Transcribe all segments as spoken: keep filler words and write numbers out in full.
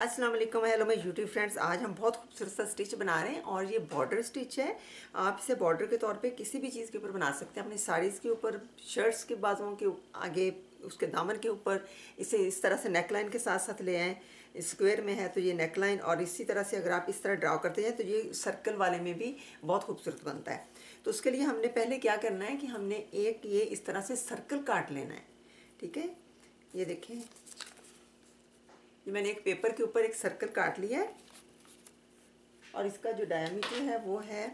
अस्सलाम वालेकुम, हेलो मेरे यूट्यूब फ्रेंड्स। आज हम बहुत खूबसूरत सा स्टिच बना रहे हैं और ये बॉर्डर स्टिच है। आप इसे बॉर्डर के तौर पे किसी भी चीज़ के ऊपर बना सकते हैं, अपनी साड़ीज़ के ऊपर, शर्ट्स के बाजुओं के आगे, उसके दामन के ऊपर। इसे इस तरह से नेकलाइन के साथ साथ ले आएँ। स्क्वायर में है तो ये नेकलाइन, और इसी तरह से अगर आप इस तरह ड्रा करते हैं तो ये सर्कल वाले में भी बहुत खूबसूरत बनता है। तो उसके लिए हमने पहले क्या करना है कि हमने एक ये इस तरह से सर्कल काट लेना है। ठीक है, ये देखें, मैंने एक पेपर के ऊपर एक सर्कल काट लिया है और इसका जो डायमीटर है वो है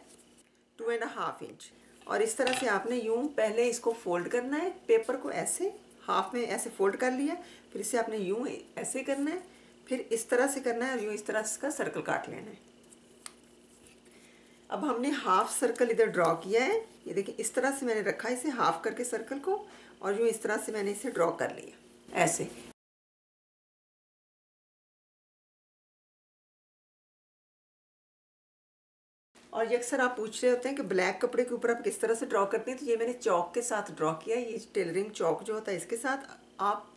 टू एंड हाफ इंच। और इस तरह से आपने यूं पहले इसको फोल्ड करना है, पेपर को ऐसे हाफ में ऐसे फोल्ड कर लिया, फिर इसे आपने यूं ऐसे करना है, फिर इस तरह से करना है और यूं इस तरह इसका सर्कल काट लेना है। अब हमने हाफ सर्कल इधर ड्रॉ किया है, ये देखिए इस तरह से मैंने रखा इसे हाफ करके सर्कल को, और यूँ इस तरह से मैंने इसे ड्रॉ कर लिया ऐसे। और ये अक्सर आप पूछ रहे होते हैं कि ब्लैक कपड़े के ऊपर आप किस तरह से ड्रॉ करते हैं, तो ये मैंने चौक के साथ ड्रॉ किया है। ये टेलरिंग चौक जो होता है, इसके साथ आप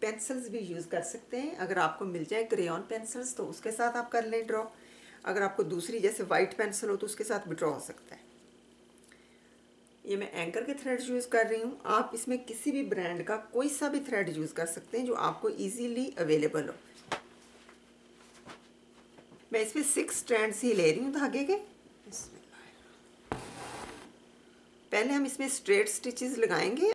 पेंसिल्स भी यूज़ कर सकते हैं। अगर आपको मिल जाए क्रेयॉन पेंसिल्स तो उसके साथ आप कर लें ड्रॉ, अगर आपको दूसरी जैसे वाइट पेंसिल हो तो उसके साथ भी ड्रॉ हो सकता है। ये मैं एंकर के थ्रेड यूज़ कर रही हूँ, आप इसमें किसी भी ब्रांड का कोई सा भी थ्रेड यूज़ कर सकते हैं जो आपको ईजीली अवेलेबल हो। मैं इसमें सिक्स स्ट्रैंड्स ही ले रही हूँ धागे के। पहले हम इसमें स्ट्रेट स्टिचेस लगाएंगे।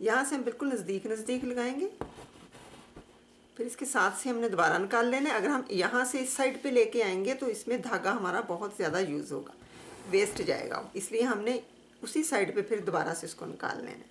यहां से हम बिल्कुल नजदीक नजदीक लगाएंगे, फिर इसके साथ से हमने दोबारा निकाल लेना है। अगर हम यहां से इस साइड पे लेके आएंगे तो इसमें धागा हमारा बहुत ज्यादा यूज होगा, वेस्ट जाएगा, इसलिए हमने उसी साइड पे फिर दोबारा से इसको निकाल लेना है।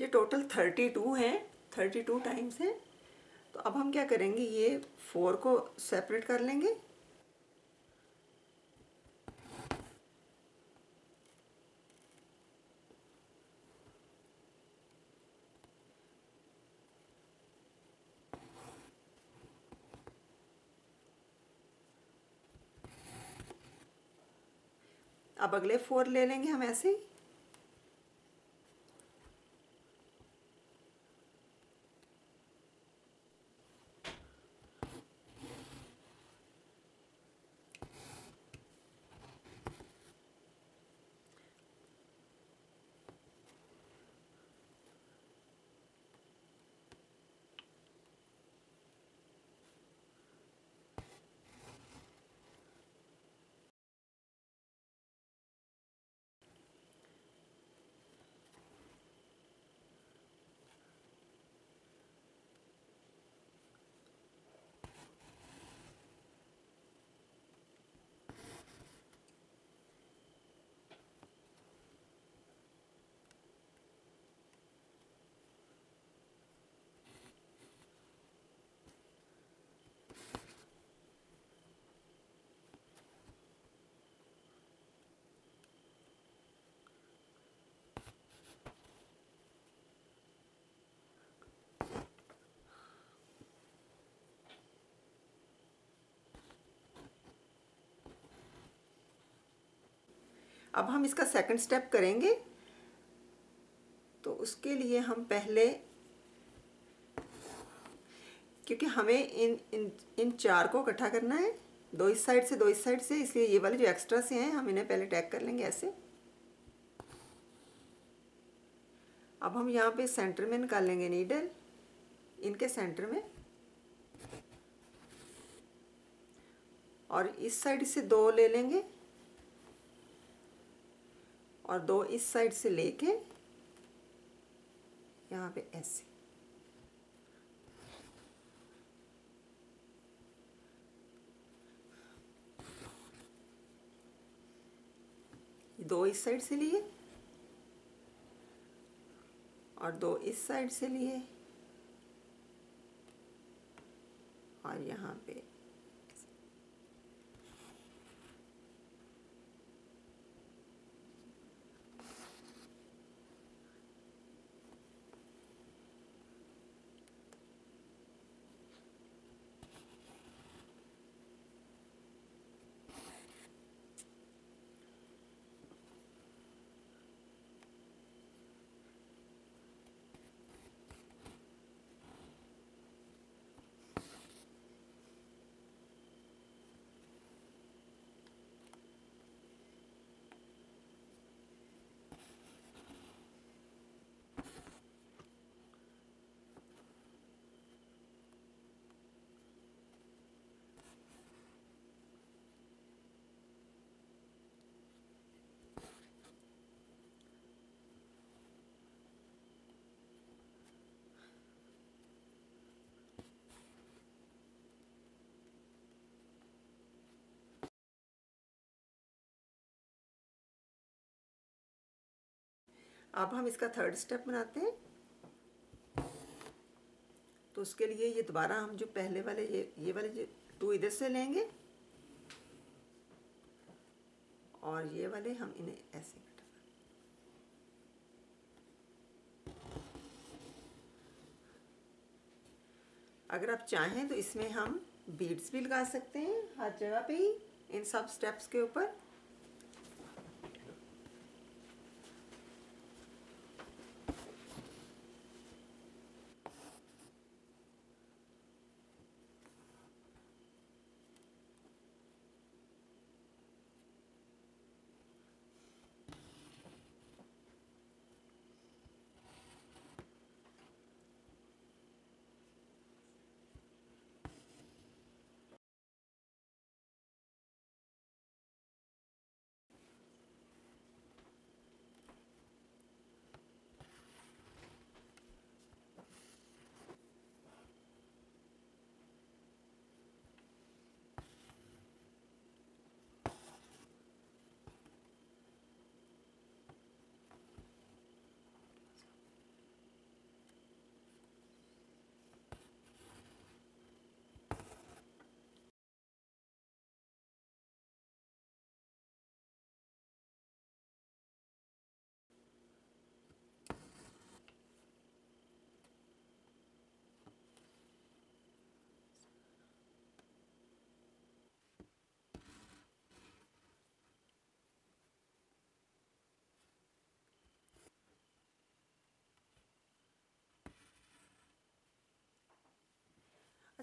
ये टोटल थर्टी टू हैं, थर्टी टू टाइम्स हैं। तो अब हम क्या करेंगे, ये फोर को सेपरेट कर लेंगे। अब अगले फोर ले लेंगे हम ऐसे ही। अब हम इसका सेकंड स्टेप करेंगे, तो उसके लिए हम पहले, क्योंकि हमें इन इन इन चार को इकट्ठा करना है, दो इस साइड से दो इस साइड से, इसलिए ये वाले जो एक्स्ट्रा से हैं हम इन्हें पहले टैग कर लेंगे ऐसे। अब हम यहाँ पे सेंटर में निकालेंगे नीडल, इनके सेंटर में, और इस साइड से दो ले लेंगे और दो इस साइड से लेके यहाँ पे ऐसे। दो इस साइड से लिए और दो इस साइड से लिए और यहाँ पे अब हम इसका थर्ड स्टेप बनाते हैं। तो उसके लिए ये दोबारा हम जो पहले वाले ये ये वाले जो टू इधर से लेंगे और ये वाले हम इन्हें ऐसे कटेंगे। अगर आप चाहें तो इसमें हम बीड्स भी लगा सकते हैं हर जगह पे ही, इन सब स्टेप्स के ऊपर।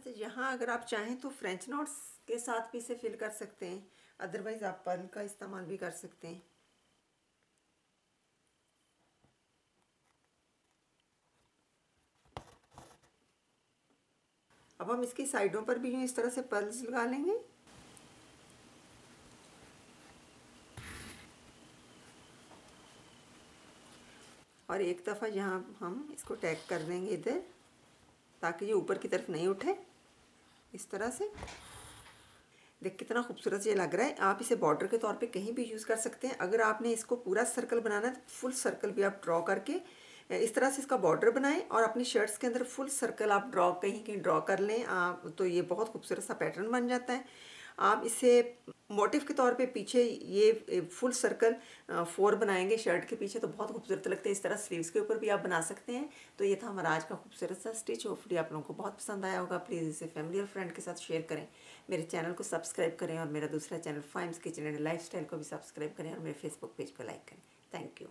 तो यहाँ अगर आप चाहें तो फ्रेंच नोट्स के साथ भी इसे फिल कर सकते हैं, अदरवाइज़ आप पर्ल का इस्तेमाल भी कर सकते हैं। अब हम इसकी साइडों पर भी यूँ इस तरह से पर्ल्स लगा लेंगे। और एक दफ़ा यहाँ हम इसको टैग कर देंगे इधर, ताकि ये ऊपर की तरफ नहीं उठे। इस तरह से देख कितना खूबसूरत ये लग रहा है। आप इसे बॉर्डर के तौर पे कहीं भी यूज़ कर सकते हैं। अगर आपने इसको पूरा सर्कल बनाना है तो फुल सर्कल भी आप ड्रॉ करके इस तरह से इसका बॉर्डर बनाएं और अपनी शर्ट्स के अंदर फुल सर्कल आप ड्रॉ कहीं कहीं ड्रॉ कर लें आप, तो ये बहुत खूबसूरत सा पैटर्न बन जाता है। आप इसे मोटिव के तौर पे पीछे ये फुल सर्कल फोर बनाएंगे शर्ट के पीछे तो बहुत खूबसूरत लगते हैं। इस तरह स्लीव्स के ऊपर भी आप बना सकते हैं। तो ये था हमारा आज का खूबसूरत सा स्टिच। होपफुली आप लोगों को बहुत पसंद आया होगा। प्लीज़ इसे फैमिली और फ्रेंड के साथ शेयर करें, मेरे चैनल को सब्सक्राइब करें और मेरा दूसरा चैनल फाइम्स किचन एंड लाइफस्टाइल को भी सब्सक्राइब करें और मेरे फेसबुक पेज को लाइक करें। Thank you.